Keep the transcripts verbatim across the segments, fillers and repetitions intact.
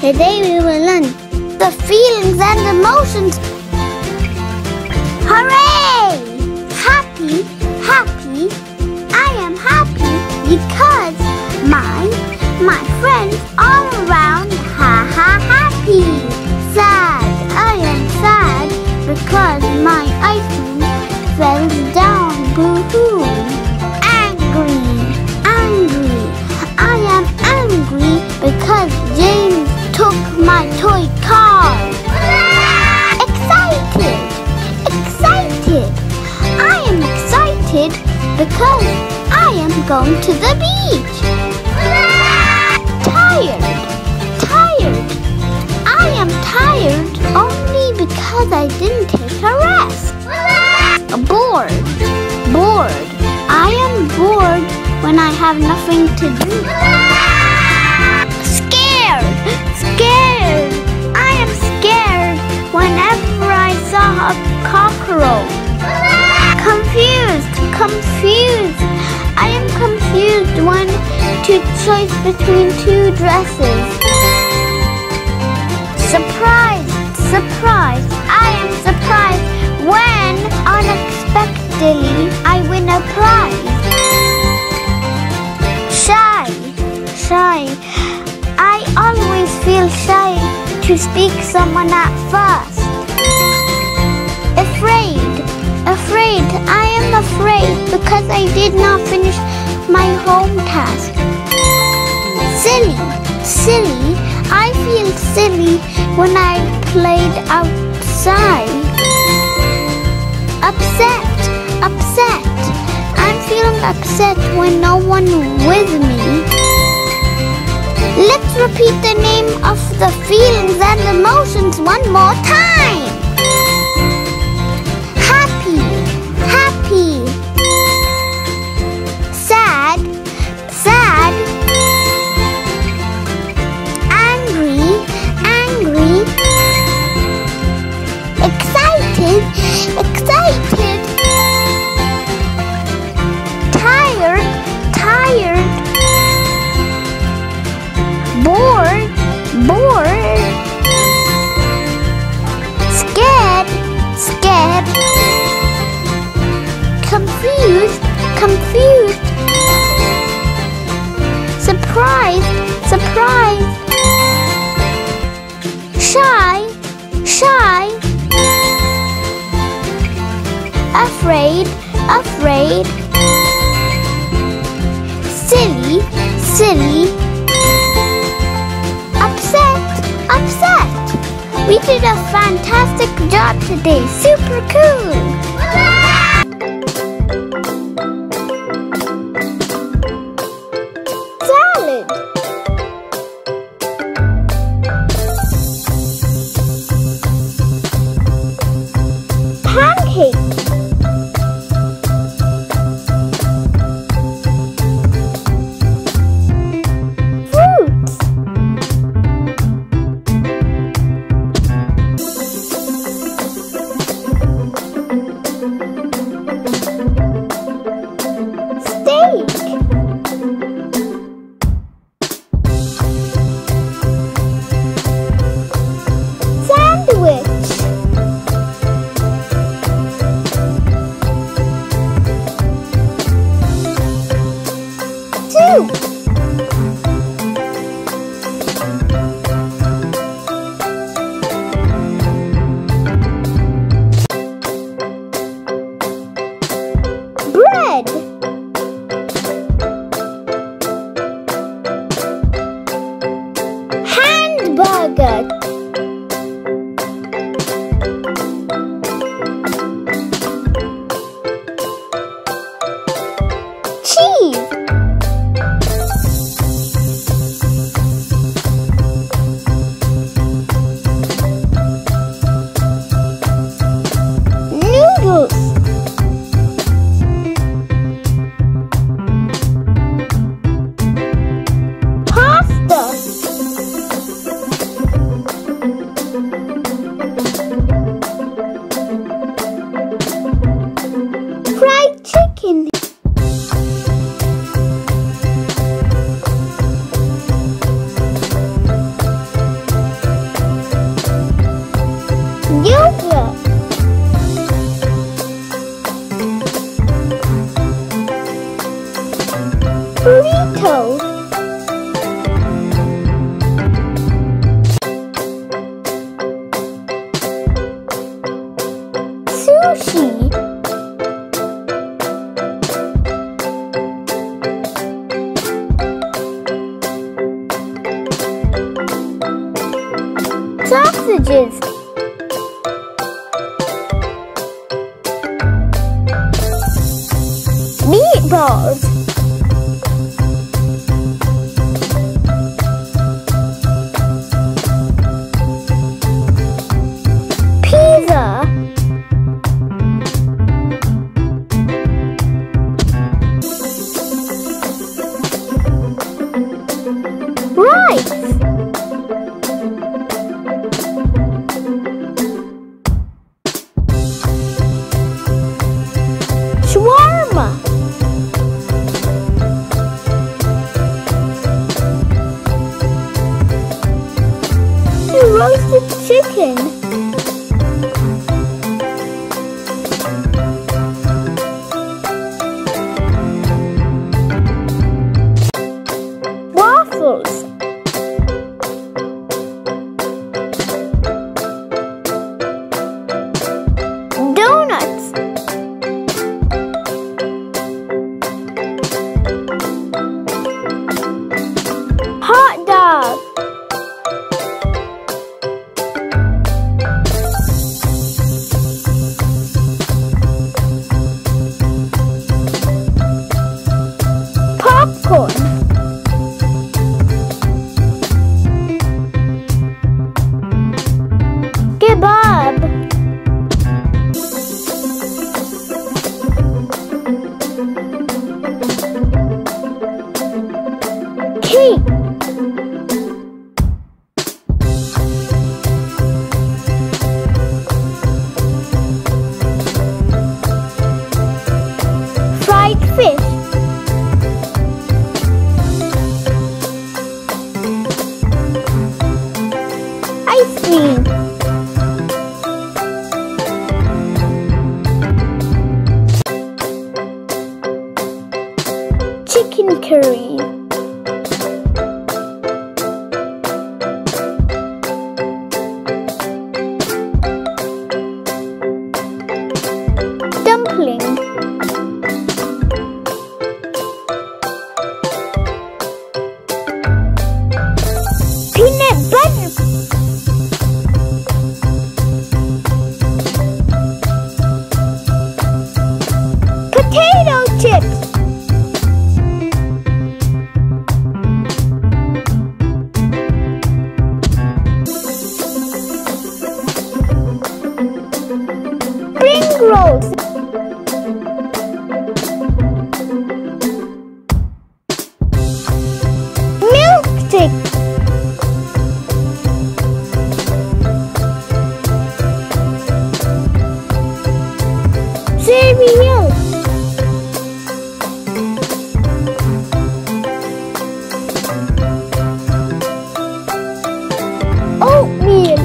Today we will learn the feelings and emotions. Hooray! Happy, happy. I am happy because my, my friends all around ha ha happy. Sad, I am sad because my ice cream fell down. Boo hoo. Angry, angry. I am angry because James took my toy car. Excited! Excited! I am excited because I am going to the beach. Tired! Tired! I am tired only because I didn't take a rest. Bored! Bored! I am bored when I have nothing to do. Scared! I am scared whenever I saw a cockroach. Confused! Confused! I am confused when to choose between two dresses. Surprised! Surprised! I am surprised when unexpectedly I win a prize. Shy! Shy! I always feel shy to speak someone at first. Afraid, afraid, I am afraid because I did not finish my home task. Silly, silly, I feel silly when I played outside. Upset, upset, I'm feeling upset when no one with me. Let's repeat the name of the feelings and emotions one more time. Happy, happy. Sad, sad. Angry, angry. Excited, excited. Tired, tired. Bored, bored. Scared, scared. Confused, confused. Surprised, surprised. Shy, shy. Afraid, afraid. Silly, silly. Upset! We did a fantastic job today! Super cool! Salad! Pancake! fruity toad. Sushi. Sausages. Meatballs. Roasted chicken. Waffles. Donuts. Hot dog. Kebab. Cake. Fried fish. Ice cream. Chicken curry. Dumpling. Peanut butter. Potato chips. Rolls. Milkshake. Cereal. Oatmeal.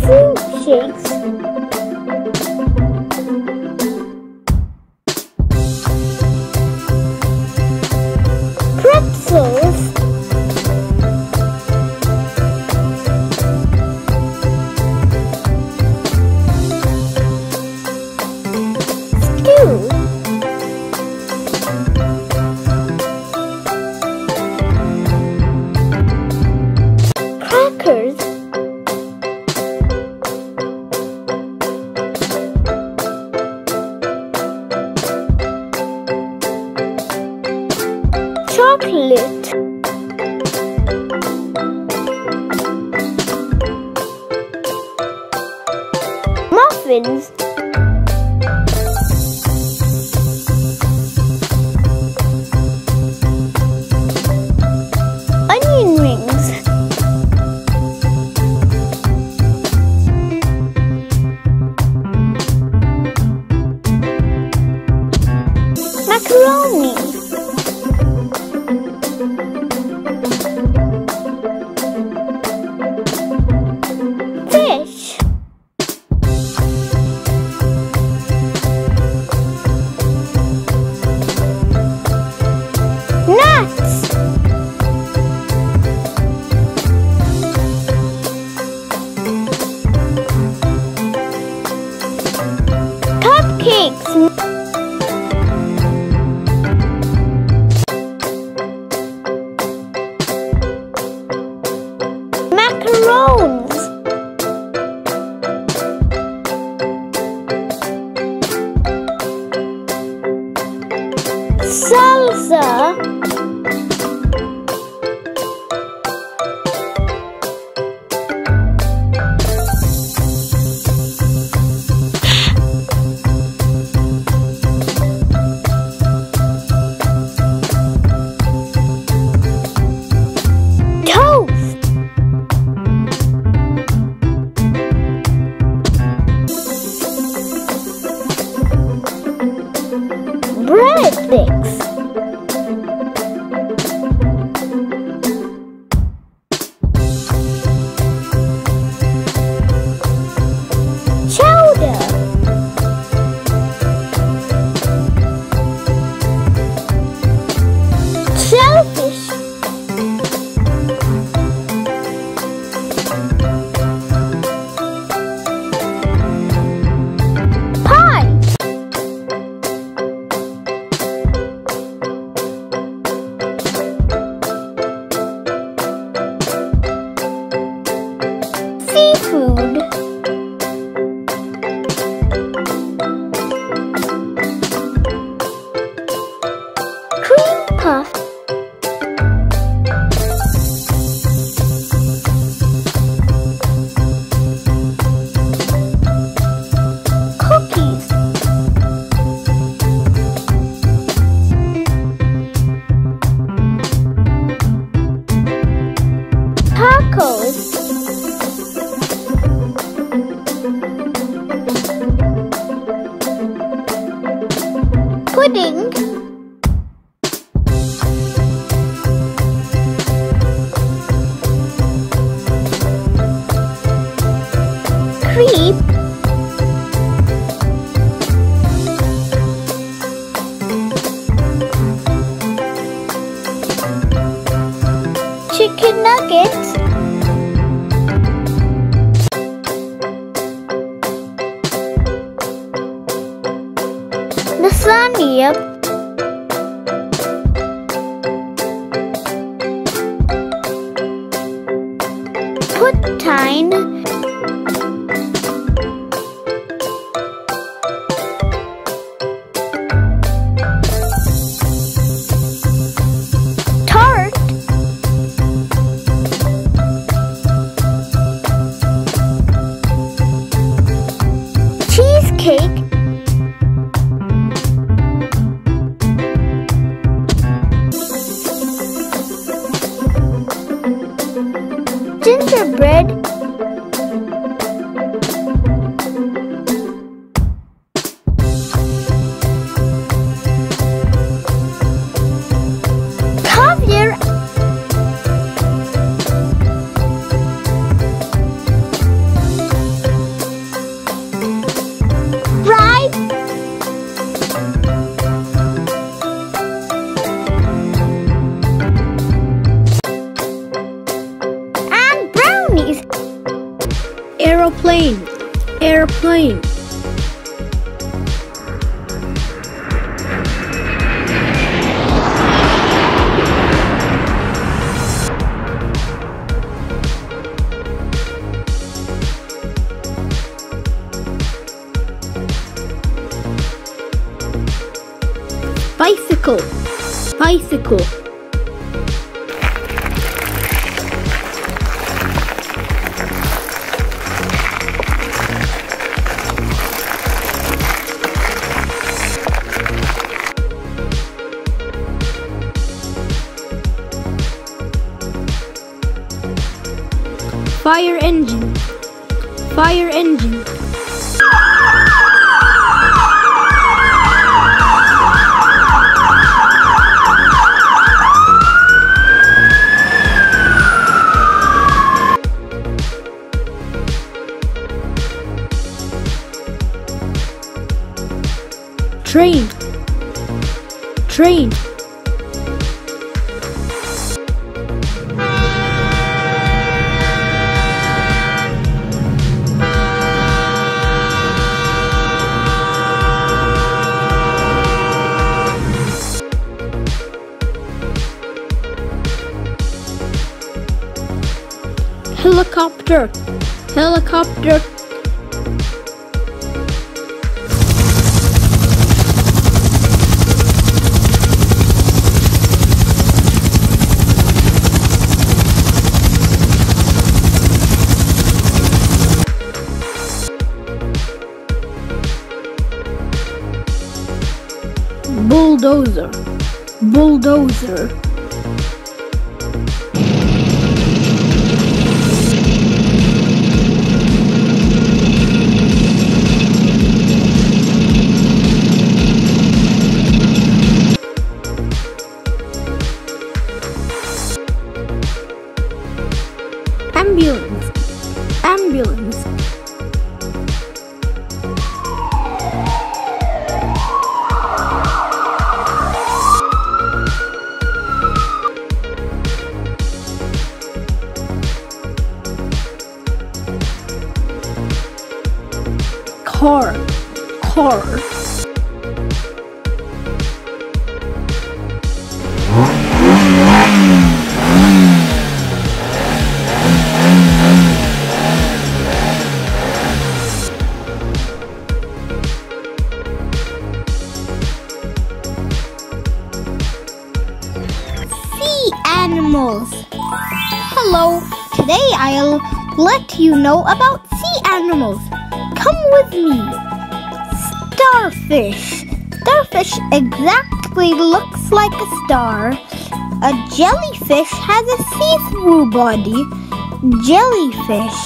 Fruit shakes. Pretzels. Stew. chocolate. Muffins. Onion rings. Macaroni. Fish. Nuts. Cupcakes. Macarons. Salsa. Bread sticks. Chowder. Shellfish. Seafood. Cream puff. Cookies. Tacos. Pudding. Crepe. Chicken nuggets. Lasagna. Poutine. Tart. Cheesecake. Gingerbread. Caviar. Fried aeroplane, airplane. Bicycle, bicycle. Fire engine. Fire engine. Train. Train. Helicopter. Helicopter. Bulldozer. Bulldozer. Ambulance. Ambulance. Car. Car. Sea animals. Hello, today I'll let you know about sea animals. Come with me. Starfish. Starfish exactly looks like a star. A jellyfish has a see-through body. Jellyfish.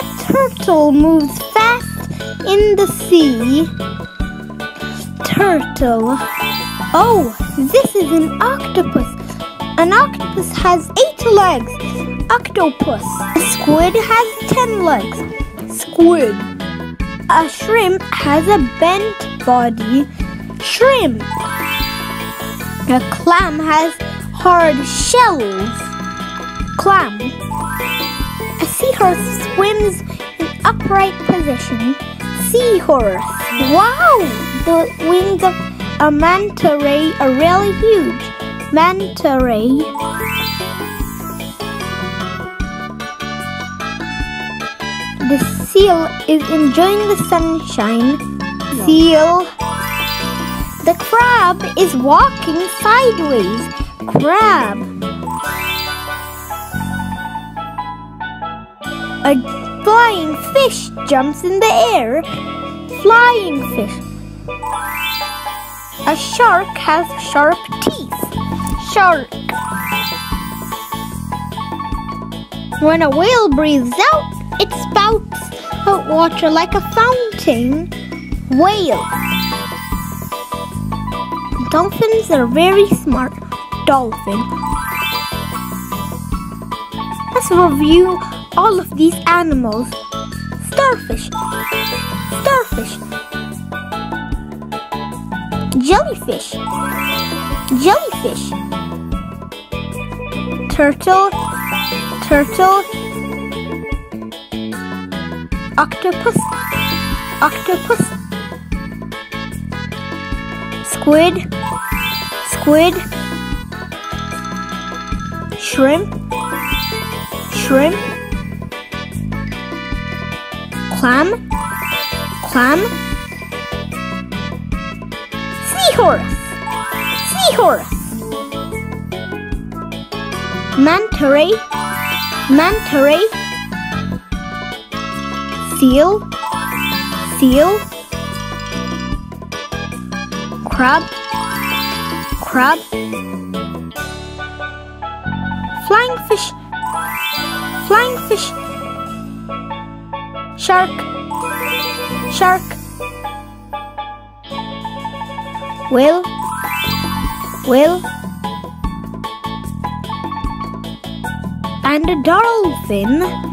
A turtle moves fast in the sea. Turtle. Oh, this is an octopus. An octopus has eight legs. Octopus. A squid has ten legs. Squid. A shrimp has a bent body. Shrimp. A clam has hard shells. Clam. A seahorse swims in upright position. Seahorse. Wow! The wings of a manta ray are really huge. Manta ray. The seal is enjoying the sunshine. Seal. The crab is walking sideways. Crab. A flying fish jumps in the air. Flying fish. A shark has sharp teeth. Shark. When a whale breathes out, it spouts out water like a fountain. Whale. Dolphins are very smart. Dolphin. Let's review all of these animals. Starfish. Starfish. Jellyfish. Jellyfish. Turtle. Turtle. Octopus, octopus, squid, squid, shrimp, shrimp, clam, clam, seahorse, seahorse, manta ray, manta ray, seal, seal, crab, crab, flying fish, flying fish. Shark, shark. Whale, whale. And a dolphin.